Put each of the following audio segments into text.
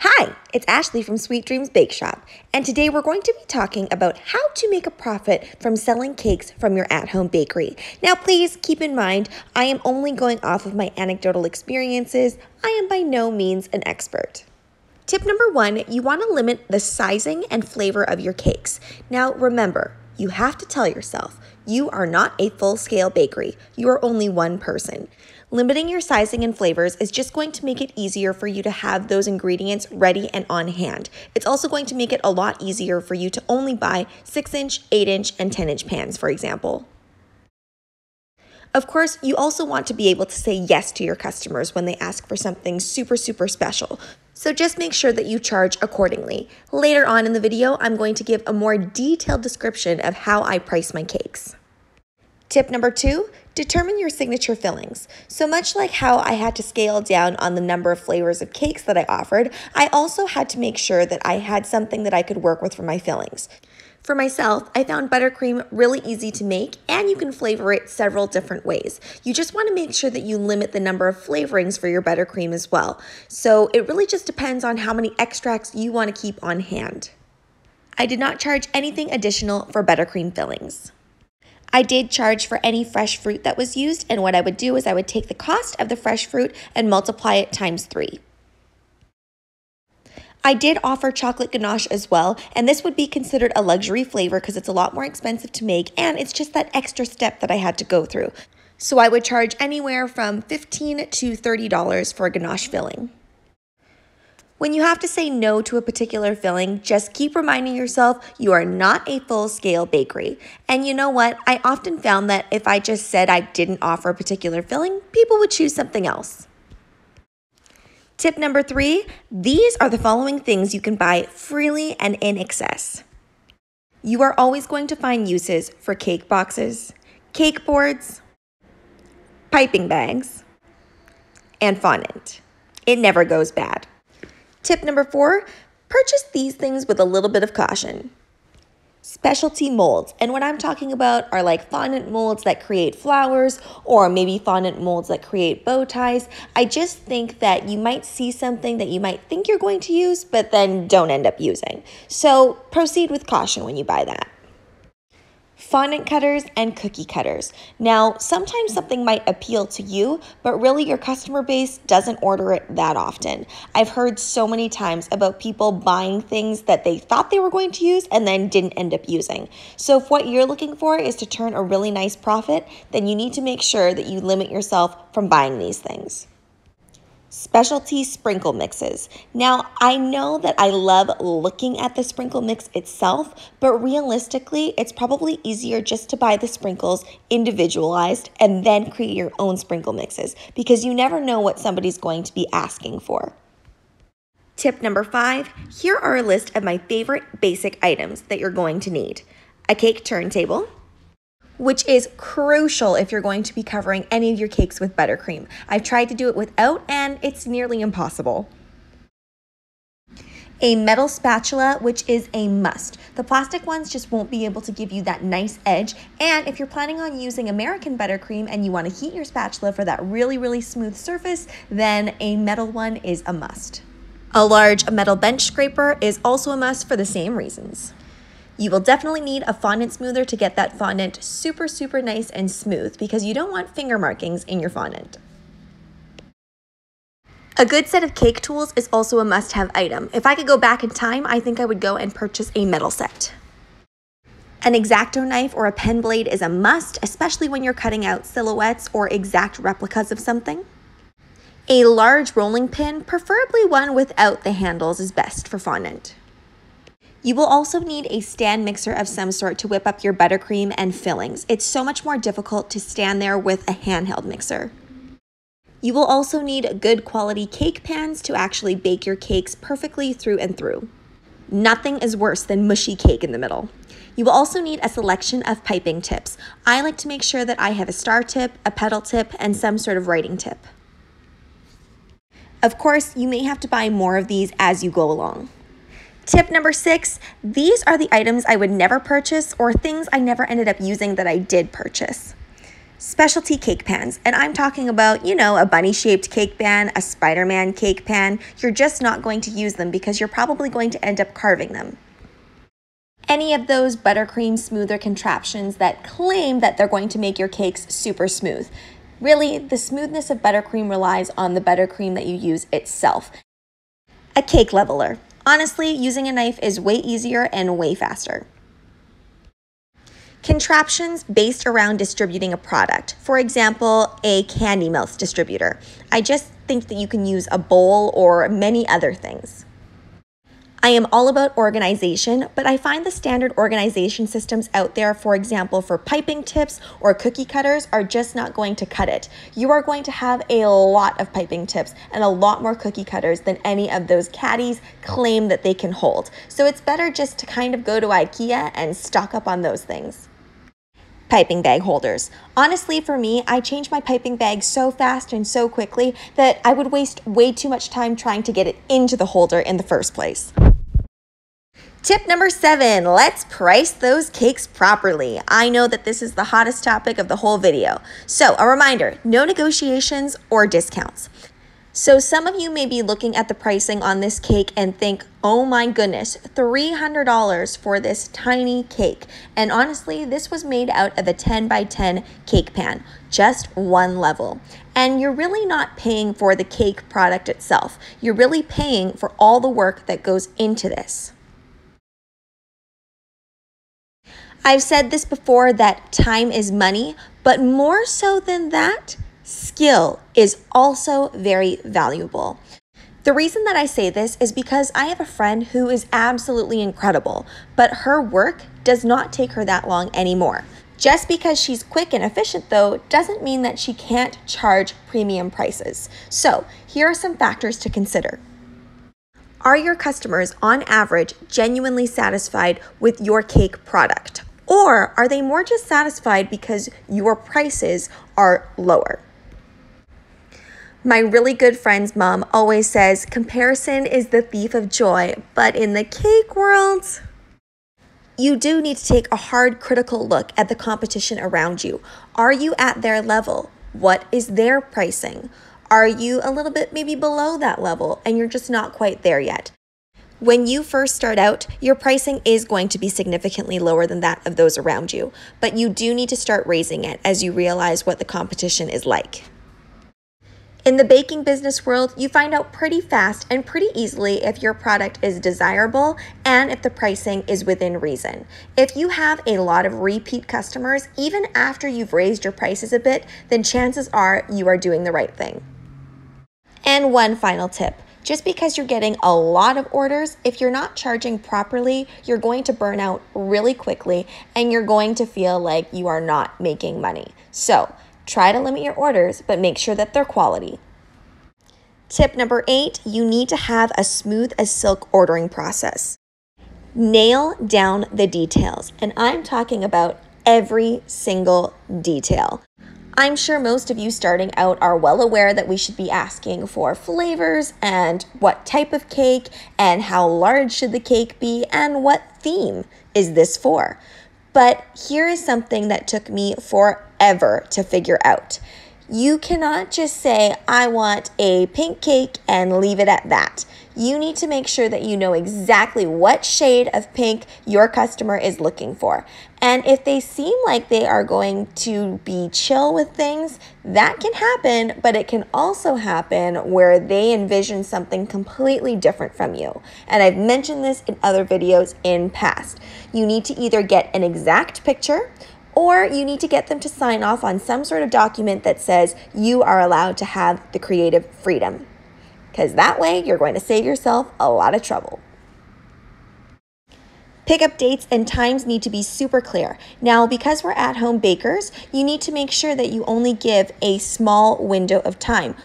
Hi, it's Ashleigh from Sweet Dreams Bake Shop, and today we're going to be talking about how to make a profit from selling cakes from your at-home bakery. Now, please keep in mind, I am only going off of my anecdotal experiences. I am by no means an expert. Tip number one, you want to limit the sizing and flavor of your cakes. Now, remember, you have to tell yourself, you are not a full-scale bakery. You are only one person. Limiting your sizing and flavors is just going to make it easier for you to have those ingredients ready and on hand. It's also going to make it a lot easier for you to only buy 6-inch, 8-inch, and 10-inch pans, for example. Of course, you also want to be able to say yes to your customers when they ask for something super, super special. So just make sure that you charge accordingly. Later on in the video, I'm going to give a more detailed description of how I price my cakes. Tip number two, determine your signature fillings. So much like how I had to scale down on the number of flavors of cakes that I offered, I also had to make sure that I had something that I could work with for my fillings. For myself, I found buttercream really easy to make, and you can flavor it several different ways. You just want to make sure that you limit the number of flavorings for your buttercream as well. So it really just depends on how many extracts you want to keep on hand. I did not charge anything additional for buttercream fillings. I did charge for any fresh fruit that was used, and what I would do is I would take the cost of the fresh fruit and multiply it times 3. I did offer chocolate ganache as well, and this would be considered a luxury flavor because it's a lot more expensive to make, and it's just that extra step that I had to go through. So I would charge anywhere from $15 to $30 for a ganache filling. When you have to say no to a particular filling, just keep reminding yourself you are not a full-scale bakery. And you know what? I often found that if I just said I didn't offer a particular filling, people would choose something else. Tip number three, these are the following things you can buy freely and in excess. You are always going to find uses for cake boxes, cake boards, piping bags, and fondant. It never goes bad. Tip number four, purchase these things with a little bit of caution. Specialty molds, and what I'm talking about are like fondant molds that create flowers or maybe fondant molds that create bow ties. I just think that you might see something that you might think you're going to use, but then don't end up using. So proceed with caution when you buy that. Fondant cutters and cookie cutters. Now, sometimes something might appeal to you, but really your customer base doesn't order it that often. I've heard so many times about people buying things that they thought they were going to use and then didn't end up using. So if what you're looking for is to turn a really nice profit, then you need to make sure that you limit yourself from buying these things. Specialty sprinkle mixes. Now, I know that I love looking at the sprinkle mix itself, but realistically, it's probably easier just to buy the sprinkles individualized and then create your own sprinkle mixes because you never know what somebody's going to be asking for. Tip number five, here are a list of my favorite basic items that you're going to need. A cake turntable, which is crucial if you're going to be covering any of your cakes with buttercream. I've tried to do it without, and it's nearly impossible. A metal spatula, which is a must. The plastic ones just won't be able to give you that nice edge, and if you're planning on using American buttercream and you want to heat your spatula for that really, really smooth surface, then a metal one is a must. A large metal bench scraper is also a must for the same reasons. You will definitely need a fondant smoother to get that fondant super, super nice and smooth because you don't want finger markings in your fondant. A good set of cake tools is also a must-have item. If I could go back in time, I think I would go and purchase a metal set. An X-Acto knife or a pen blade is a must, especially when you're cutting out silhouettes or exact replicas of something. A large rolling pin, preferably one without the handles, is best for fondant. You will also need a stand mixer of some sort to whip up your buttercream and fillings. It's so much more difficult to stand there with a handheld mixer. You will also need good quality cake pans to actually bake your cakes perfectly through and through. Nothing is worse than mushy cake in the middle. You will also need a selection of piping tips. I like to make sure that I have a star tip, a petal tip, and some sort of writing tip. Of course, you may have to buy more of these as you go along. Tip number six, these are the items I would never purchase or things I never ended up using that I did purchase. specialty cake pans. And I'm talking about, you know, a bunny-shaped cake pan, a Spider-Man cake pan. You're just not going to use them because you're probably going to end up carving them. Any of those buttercream smoother contraptions that claim that they're going to make your cakes super smooth. Really, the smoothness of buttercream relies on the buttercream that you use itself. A cake leveler. Honestly, using a knife is way easier and way faster. Contraptions based around distributing a product. For example, a candy melts distributor. I just think that you can use a bowl or many other things. I am all about organization, but I find the standard organization systems out there, for example, for piping tips or cookie cutters, are just not going to cut it. You are going to have a lot of piping tips and a lot more cookie cutters than any of those caddies claim that they can hold. So it's better just to kind of go to IKEA and stock up on those things. Piping bag holders. Honestly, for me, I change my piping bag so fast and so quickly that I would waste way too much time trying to get it into the holder in the first place. Tip number 7, let's price those cakes properly. I know that this is the hottest topic of the whole video. So a reminder, no negotiations or discounts. So some of you may be looking at the pricing on this cake and think, oh my goodness, $300 for this tiny cake. And honestly, this was made out of a 10 by 10 cake pan, just one level. And you're really not paying for the cake product itself. You're really paying for all the work that goes into this. I've said this before that time is money, but more so than that, skill is also very valuable. The reason that I say this is because I have a friend who is absolutely incredible, but her work does not take her that long anymore. Just because she's quick and efficient though, doesn't mean that she can't charge premium prices. So here are some factors to consider. Are your customers, on average, genuinely satisfied with your cake product? Or are they more just satisfied because your prices are lower? My really good friend's mom always says, comparison is the thief of joy, but in the cake world, you do need to take a hard, critical look at the competition around you. Are you at their level? What is their pricing? Are you a little bit maybe below that level and you're just not quite there yet? When you first start out, your pricing is going to be significantly lower than that of those around you, but you do need to start raising it as you realize what the competition is like. In the baking business world, you find out pretty fast and pretty easily if your product is desirable and if the pricing is within reason. If you have a lot of repeat customers, even after you've raised your prices a bit, then chances are you are doing the right thing. And one final tip. Just because you're getting a lot of orders, if you're not charging properly, you're going to burn out really quickly and you're going to feel like you are not making money. So, try to limit your orders, but make sure that they're quality. Tip number 8, you need to have a smooth as silk ordering process. Nail down the details, and I'm talking about every single detail. I'm sure most of you starting out are well aware that we should be asking for flavors and what type of cake and how large should the cake be and what theme is this for. But here is something that took me forever to figure out. You cannot just say, I want a pink cake and leave it at that. You need to make sure that you know exactly what shade of pink your customer is looking for. And if they seem like they are going to be chill with things, that can happen, but it can also happen where they envision something completely different from you. And I've mentioned this in other videos in past. You need to either get an exact picture, or you need to get them to sign off on some sort of document that says you are allowed to have the creative freedom. Because that way, you're going to save yourself a lot of trouble. Pickup dates and times need to be super clear. Now, because we're at-home bakers, you need to make sure that you only give a small window of time.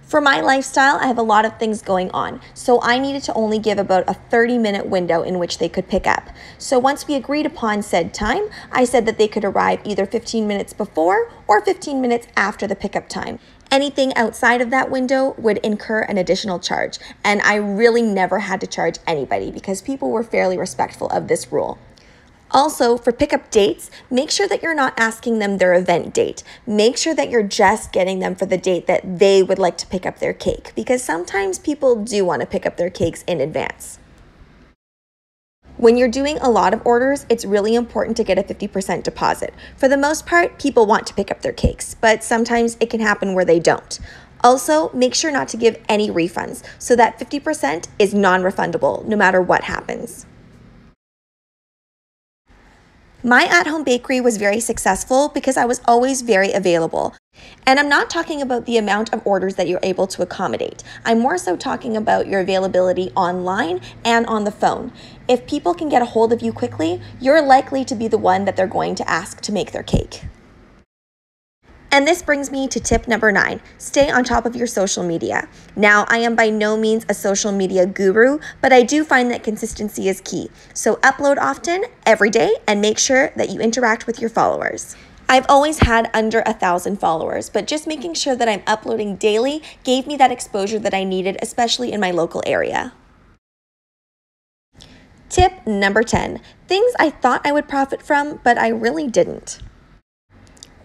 For my lifestyle, I have a lot of things going on, so I needed to only give about a 30-minute window in which they could pick up. So once we agreed upon said time, I said that they could arrive either 15 minutes before or 15 minutes after the pickup time. Anything outside of that window would incur an additional charge, and I really never had to charge anybody because people were fairly respectful of this rule. Also, for pickup dates, make sure that you're not asking them their event date. Make sure that you're just getting them for the date that they would like to pick up their cake, because sometimes people do want to pick up their cakes in advance. When you're doing a lot of orders, it's really important to get a 50% deposit. For the most part, people want to pick up their cakes, but sometimes it can happen where they don't. Also, make sure not to give any refunds, so that 50% is non-refundable no matter what happens. My at-home bakery was very successful because I was always very available. And I'm not talking about the amount of orders that you're able to accommodate. I'm more so talking about your availability online and on the phone. If people can get a hold of you quickly, you're likely to be the one that they're going to ask to make their cake. And this brings me to tip number 9, stay on top of your social media. Now, I am by no means a social media guru, but I do find that consistency is key. So upload often, every day, and make sure that you interact with your followers. I've always had under 1,000 followers, but just making sure that I'm uploading daily gave me that exposure that I needed, especially in my local area. Tip number 10, things I thought I would profit from, but I really didn't.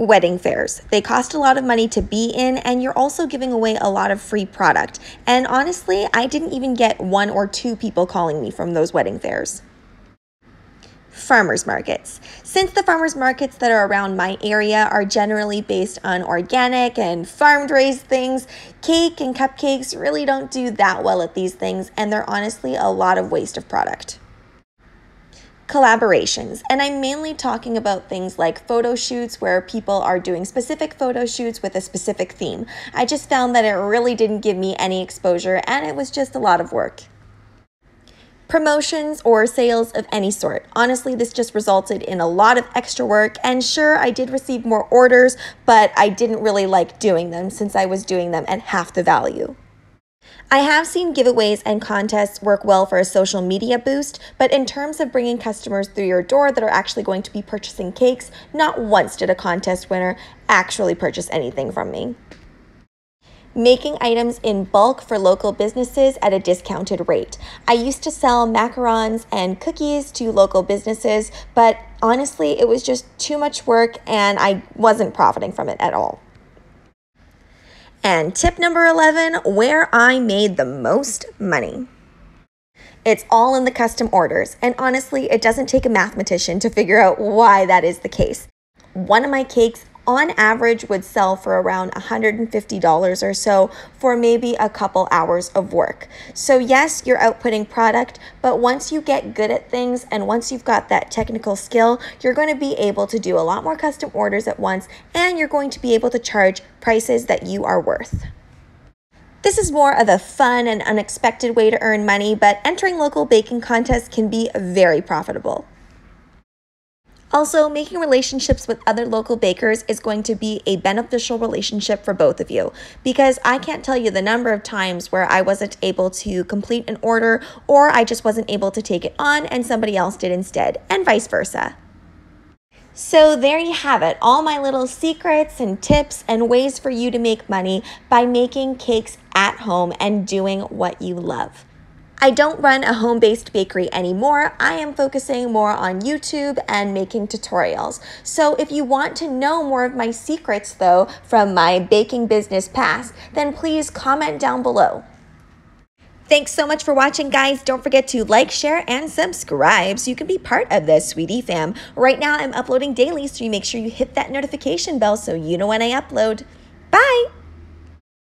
Wedding fairs. They cost a lot of money to be in, and you're also giving away a lot of free product. And honestly, I didn't even get 1 or 2 people calling me from those wedding fairs. Farmers markets. Since the farmers markets that are around my area are generally based on organic and farm-raised things, cake and cupcakes really don't do that well at these things, and they're honestly a lot of waste of product. Collaborations, and I'm mainly talking about things like photo shoots where people are doing specific photo shoots with a specific theme. I just found that it really didn't give me any exposure, and it was just a lot of work. Promotions or sales of any sort. Honestly, this just resulted in a lot of extra work, and sure, I did receive more orders, but I didn't really like doing them since I was doing them at half the value. I have seen giveaways and contests work well for a social media boost, but in terms of bringing customers through your door that are actually going to be purchasing cakes, not once did a contest winner actually purchase anything from me. Making items in bulk for local businesses at a discounted rate. I used to sell macarons and cookies to local businesses, but honestly, it was just too much work and I wasn't profiting from it at all. And tip number 11, where I made the most money. It's all in the custom orders, and honestly, it doesn't take a mathematician to figure out why that is the case. One of my cakes, on average, would sell for around $150 or so for maybe a couple hours of work. So yes, you're outputting product, but once you get good at things and once you've got that technical skill, you're going to be able to do a lot more custom orders at once, and you're going to be able to charge prices that you are worth. This is more of a fun and unexpected way to earn money, but entering local baking contests can be very profitable. Also, making relationships with other local bakers is going to be a beneficial relationship for both of you, because I can't tell you the number of times where I wasn't able to complete an order, or I just wasn't able to take it on and somebody else did instead, and vice versa. So there you have it, all my little secrets and tips and ways for you to make money by making cakes at home and doing what you love. I don't run a home-based bakery anymore. I am focusing more on YouTube and making tutorials. So if you want to know more of my secrets though from my baking business past, then please comment down below. Thanks so much for watching, guys. Don't forget to like, share, and subscribe so you can be part of the Sweetie Fam. Right now I'm uploading daily, so you make sure you hit that notification bell so you know when I upload. Bye!